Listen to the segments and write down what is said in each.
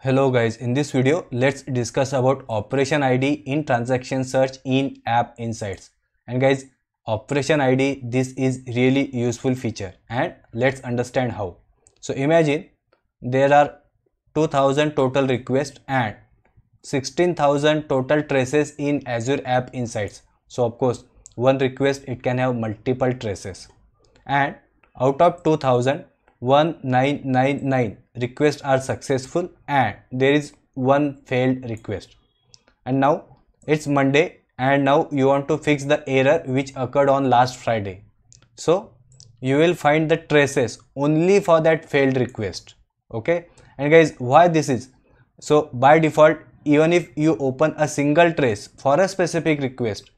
Hello guys, in this video let's discuss about operation ID in transaction search in App Insights. And guys, operation ID, this is really useful feature and let's understand how. So imagine there are 2000 total requests and 16,000 total traces in Azure App Insights. So of course one request it can have multiple traces, and out of 2000, 1999 requests are successful and there is one failed request. And now it's Monday and now you want to fix the error which occurred on last Friday. So you will find the traces only for that failed request. Okay, and guys, why this is? So by default, even if you open a single trace for a specific request,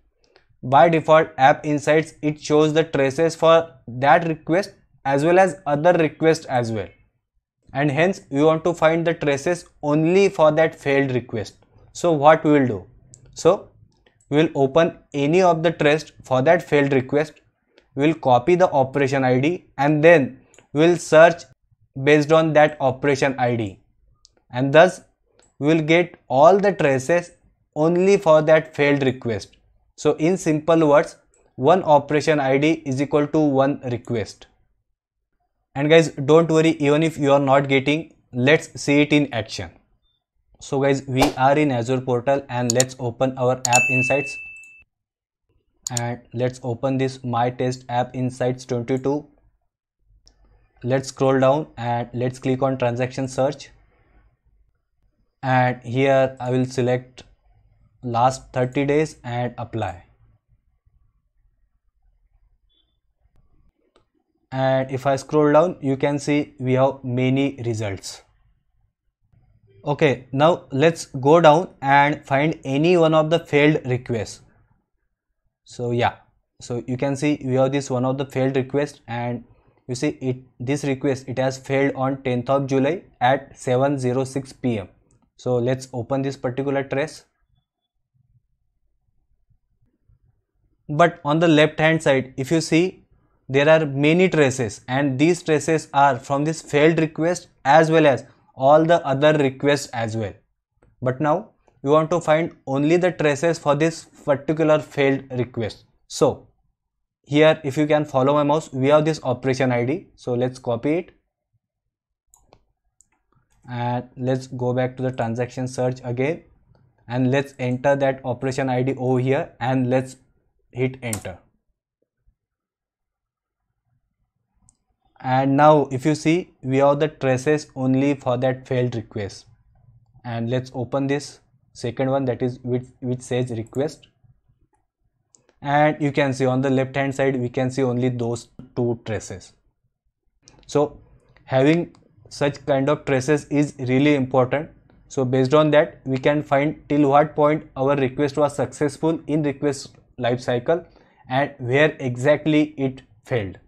by default App Insights it shows the traces for that request as well as other requests as well, and hence you want to find the traces only for that failed request. So what we will do? So we will open any of the trace for that failed request, we will copy the operation ID and then we will search based on that operation ID, and thus we will get all the traces only for that failed request. So in simple words, one operation ID is equal to one request. And guys, don't worry, even if you are not getting, let's see it in action. So guys, we are in Azure portal and let's open our App Insights. And let's open this My Test App Insights 22. Let's scroll down and let's click on transaction search. And here I will select last 30 days and apply. And if I scroll down, you can see we have many results. Okay, now let's go down and find any one of the failed requests. So yeah, so you can see we have this one of the failed requests, and you see this request it has failed on 10th of July at 7:06 p.m. So let's open this particular trace. But on the left hand side, if you see, there are many traces, and these traces are from this failed request as well as all the other requests as well. But now you want to find only the traces for this particular failed request. So here, if you can follow my mouse, we have this operation ID. So let's copy it and let's go back to the transaction search again and let's enter that operation ID over here and let's hit enter. And now if you see, we have the traces only for that failed request. And let's open this second one, that is which says request. And you can see on the left hand side, we can see only those two traces. So having such kind of traces is really important. So based on that, we can find till what point our request was successful in request lifecycle and where exactly it failed.